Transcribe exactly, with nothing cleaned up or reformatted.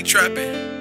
be trapping.